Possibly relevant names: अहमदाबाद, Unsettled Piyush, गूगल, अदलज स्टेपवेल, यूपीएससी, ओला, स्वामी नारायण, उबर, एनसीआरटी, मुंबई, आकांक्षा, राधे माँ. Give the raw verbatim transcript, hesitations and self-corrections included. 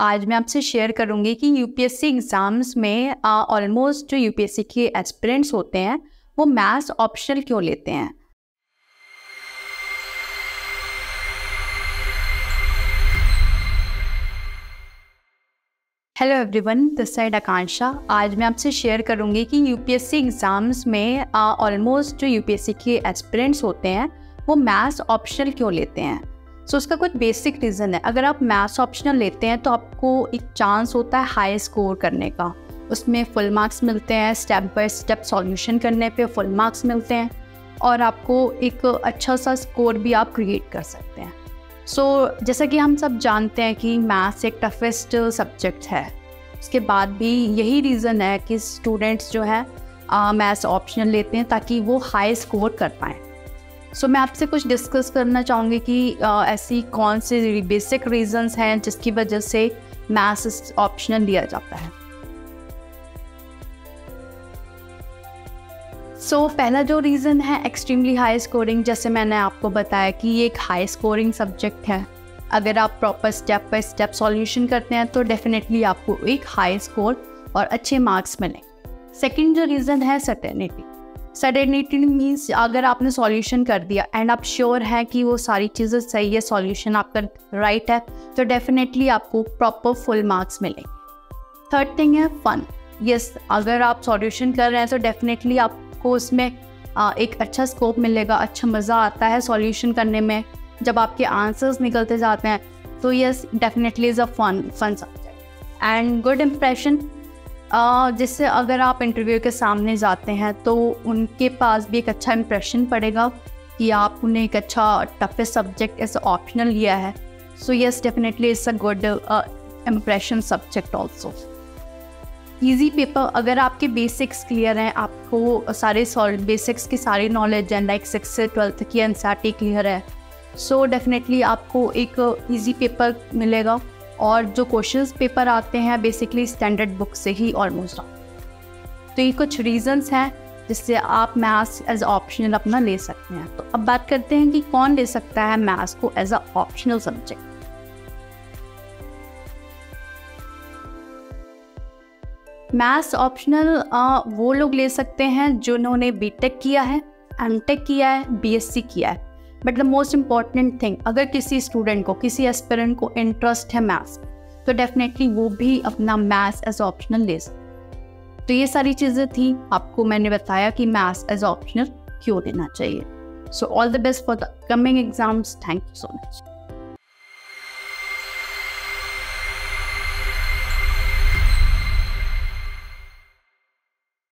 आज मैं आपसे शेयर करूंगी कि यूपीएससी एग्ज़ाम्स में ऑलमोस्ट जो यूपीएससी के एस्पिरेंट्स होते हैं वो मैथ्स ऑप्शनल क्यों लेते हैं। Hello everyone, this side आकांक्षा। आज मैं आपसे शेयर करूंगी कि यूपीएससी एग्ज़ाम्स में ऑलमोस्ट जो यूपीएससी के एस्पिरेंट्स होते हैं वो मैथ्स ऑप्शनल क्यों लेते हैं। सो so, उसका कुछ बेसिक रीज़न है। अगर आप मैथ्स ऑप्शनल लेते हैं तो आपको एक चांस होता है हाई स्कोर करने का, उसमें फुल मार्क्स मिलते हैं, स्टेप बाय स्टेप सॉल्यूशन करने पे फुल मार्क्स मिलते हैं और आपको एक अच्छा सा स्कोर भी आप क्रिएट कर सकते हैं। सो so, जैसा कि हम सब जानते हैं कि मैथ्स एक टफेस्ट सब्जेक्ट है, उसके बाद भी यही रीज़न है कि स्टूडेंट्स जो है मैथ्स ऑप्शनल लेते हैं ताकि वो हाई स्कोर कर पाएँ। सो so, मैं आपसे कुछ डिस्कस करना चाहूँगी कि आ, ऐसी कौन से बेसिक रीजंस हैं जिसकी वजह से मैथ्स ऑप्शनल लिया जाता है। सो so, पहला जो रीज़न है एक्सट्रीमली हाई स्कोरिंग। जैसे मैंने आपको बताया कि ये एक हाई स्कोरिंग सब्जेक्ट है, अगर आप proper step by step solution करते हैं तो डेफिनेटली आपको एक हाई स्कोर और अच्छे मार्क्स मिलेंगे। सेकेंड जो रीज़न है सर्टेनिटी। सर्टेनिटी मीन्स अगर आपने सॉल्यूशन कर दिया एंड आप श्योर हैं कि वो सारी चीज़ें सही है, सॉल्यूशन आपका राइट है, तो डेफिनेटली आपको प्रॉपर फुल मार्क्स मिलेंगे। थर्ड थिंग है फन। यस, अगर आप सॉल्यूशन कर रहे हैं तो डेफिनेटली आपको उसमें आ, एक अच्छा स्कोप मिलेगा, अच्छा मज़ा आता है सॉल्यूशन करने में, जब आपके आंसर्स निकलते जाते हैं तो yes definitely is a fun fun subject. And good impression, Uh, जिससे अगर आप इंटरव्यू के सामने जाते हैं तो उनके पास भी एक अच्छा इम्प्रेशन पड़ेगा कि आप उन्हें एक अच्छा टफेस्ट सब्जेक्ट एज ऑप्शनल लिया है। So yes definitely it's a good impression subject also. Easy paper, अगर आपके बेसिक्स क्लियर हैं, आपको सारे बेसिक्स की सारी नॉलेज है, लाइक सिक्स से ट्वेल्थ की एनसीआरटी क्लियर है, सो so डेफिनेटली आपको एक ईजी uh, पेपर मिलेगा। और जो क्वेश्चंस पेपर आते हैं बेसिकली स्टैंडर्ड बुक से ही ऑलमोस्ट आते हैं। तो ये कुछ रीजंस हैं जिससे आप मैथ्स एज ऑप्शनल अपना ले सकते हैं। तो अब बात करते हैं कि कौन ले सकता है मैथ्स को as a optional subject. Maths optional वो लोग ले सकते हैं जिन्होंने बीटेक किया है, एमटेक किया है, बीएससी किया है। But the most important thing, अगर किसी स्टूडेंट को, किसी एस्पिरेंट को इंटरेस्ट है मैथ्स तो डेफिनेटली वो भी अपना मैथ्स एज ऑप्शनल ले सकते। तो ये सारी चीज़ें थी, आपको मैंने बताया कि मैथ्स एज ऑप्शनल क्यों देना चाहिए। So all the best for the coming exams. Thank you so much.